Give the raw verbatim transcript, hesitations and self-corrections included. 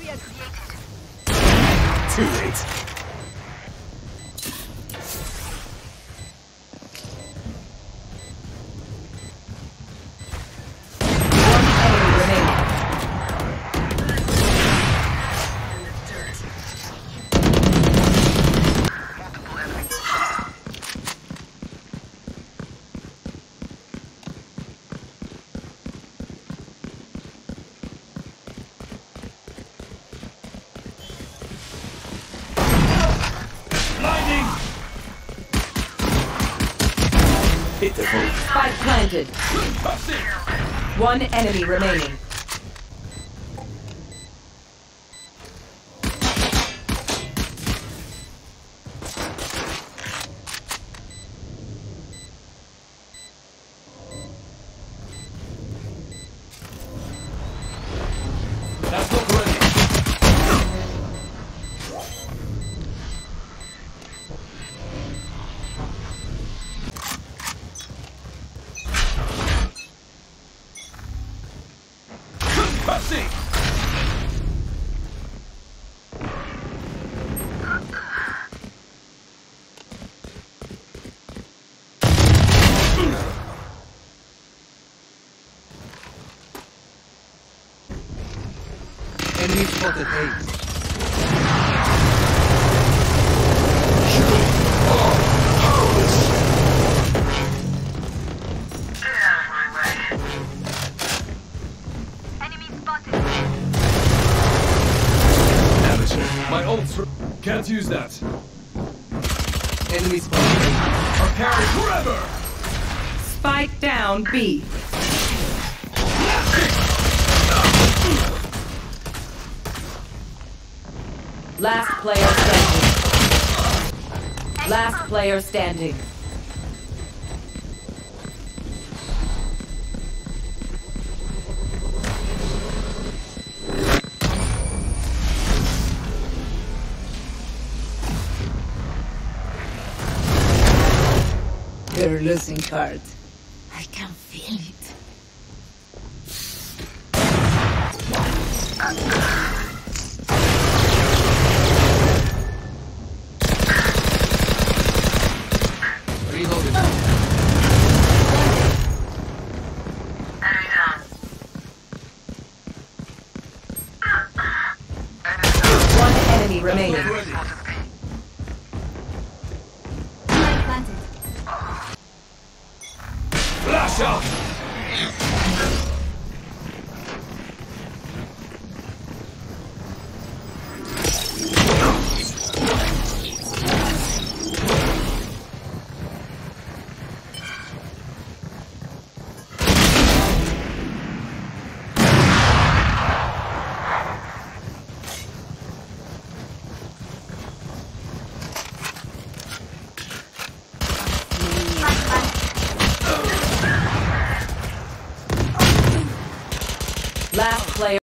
Barrier created. Too late. One enemy remaining. Multiple Spike planted. One enemy remaining. Enemy spotted eight. Can't use that. Enemy spotted. I'll carry forever. Spike down B. Last player standing. Last player standing. They're losing card. I can feel it. Reloaded. One enemy remaining. Flash out!